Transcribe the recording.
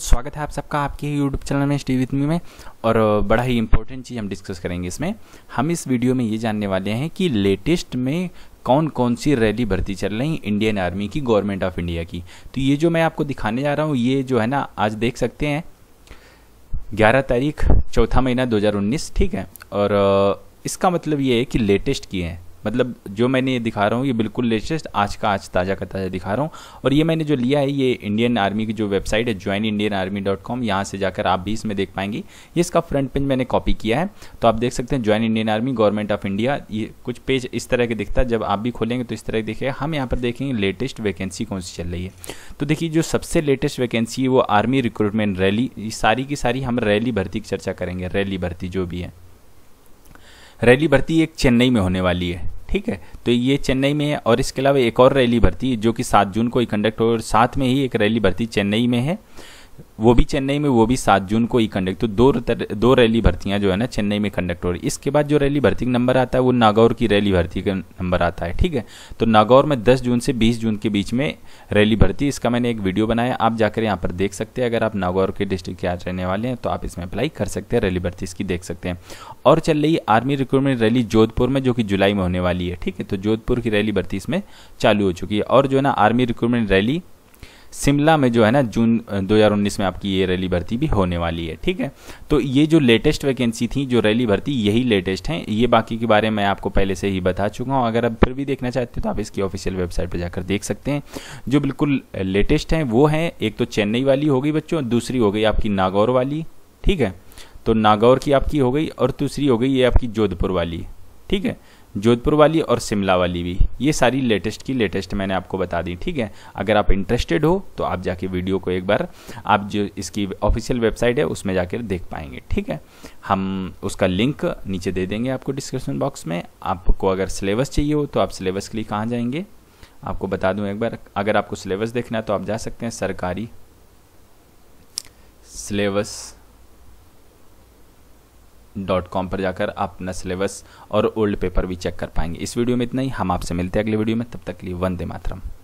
स्वागत है आप सबका आपके YouTube चैनल में स्टडी विद मी में। और बड़ा ही इम्पोर्टेंट चीज़ हम डिस्कस करेंगे इसमें। हम इस वीडियो में ये जानने वाले हैं कि लेटेस्ट में कौन कौन सी रैली भर्ती चल रही है इंडियन आर्मी की, गवर्नमेंट ऑफ इंडिया की। तो ये जो मैं आपको दिखाने जा रहा हूँ ये जो है ना, आज देख सकते हैं 11 तारीख, चौथा महीना 2019, ठीक है। और इसका मतलब ये है कि लेटेस्ट की है, मतलब जो मैंने ये दिखा रहा हूँ ये बिल्कुल लेटेस्ट, आज का आज, ताज़ा का ताज़ा दिखा रहा हूँ। और ये मैंने जो लिया है ये इंडियन आर्मी की जो वेबसाइट है joinindianarmy.com, यहाँ से जाकर आप भी इसमें देख पाएंगे। ये इसका फ्रंट पेज मैंने कॉपी किया है, तो आप देख सकते हैं join Indian army government of India. ये कुछ पेज इस तरह के दिखता है, जब आप भी खोलेंगे तो इस तरह दिखेगा। हम यहाँ पर देखेंगे लेटेस्ट वैकेंसी कौन सी चल रही है। तो देखिए जो सबसे लेटेस्ट वैकेंसी है वो आर्मी रिक्रूटमेंट रैली, सारी की सारी हम रैली भर्ती की चर्चा करेंगे। रैली भर्ती जो भी है, रैली भर्ती एक चेन्नई में होने वाली है, ठीक है। तो ये चेन्नई में है, और इसके अलावा एक और रैली भर्ती जो कि 7 जून को ही कंडक्ट हो, और साथ में ही एक रैली भर्ती चेन्नई में है, वो भी चेन्नई में, वो भी 7 जून को ही कंडक्ट। तो दो रैली भर्तियां जो है ना चेन्नई में कंडक्ट हो रही। इसके बाद जो रैली भर्ती का नंबर आता है वो नागौर की रैली भर्ती का नंबर आता है, ठीक है। तो नागौर में 10 जून से 20 जून के बीच में रैली भर्ती, इसका मैंने एक वीडियो बनाया, आप जाकर यहाँ पर देख सकते हैं। अगर आप नागौर के डिस्ट्रिक्ट के आज रहने वाले हैं तो आप इसमें अप्लाई कर सकते हैं, रैली भर्ती इसकी देख सकते हैं। और चल रही आर्मी रिक्रूटमेंट रैली जोधपुर में जो कि जुलाई में होने वाली है, ठीक है। तो जोधपुर की रैली भर्ती इसमें चालू हो चुकी है। और जो है ना आर्मी रिक्रूटमेंट रैली शिमला में जो है ना जून 2019 में आपकी ये रैली भर्ती भी होने वाली है, ठीक है। तो ये जो लेटेस्ट वैकेंसी थी, जो रैली भर्ती, यही लेटेस्ट हैं। ये बाकी के बारे में आपको पहले से ही बता चुका हूँ। अगर आप फिर भी देखना चाहते हैं तो आप इसकी ऑफिशियल वेबसाइट पर जाकर देख सकते हैं। जो बिल्कुल लेटेस्ट हैं वो हैं, एक तो चेन्नई वाली हो गई बच्चों, दूसरी हो गई आपकी नागौर वाली, ठीक है। तो नागौर की आपकी हो गई, और दूसरी हो गई ये आपकी जोधपुर वाली, ठीक है। जोधपुर वाली और शिमला वाली भी, ये सारी लेटेस्ट की लेटेस्ट मैंने आपको बता दी, ठीक है। अगर आप इंटरेस्टेड हो तो आप जाके वीडियो को एक बार, आप जो इसकी ऑफिशियल वेबसाइट है उसमें जाकर देख पाएंगे, ठीक है। हम उसका लिंक नीचे दे देंगे आपको डिस्क्रिप्शन बॉक्स में। आपको अगर सिलेबस चाहिए हो तो आप सिलेबस के लिए कहाँ जाएंगे, आपको बता दूँ एक बार। अगर आपको सिलेबस देखना है तो आप जा सकते हैं सरकारी सिलेबस .com पर जाकर आप अपना सिलेबस और ओल्ड पेपर भी चेक कर पाएंगे। इस वीडियो में इतना ही, हम आपसे मिलते हैं अगले वीडियो में। तब तक के लिए वंदे मातरम।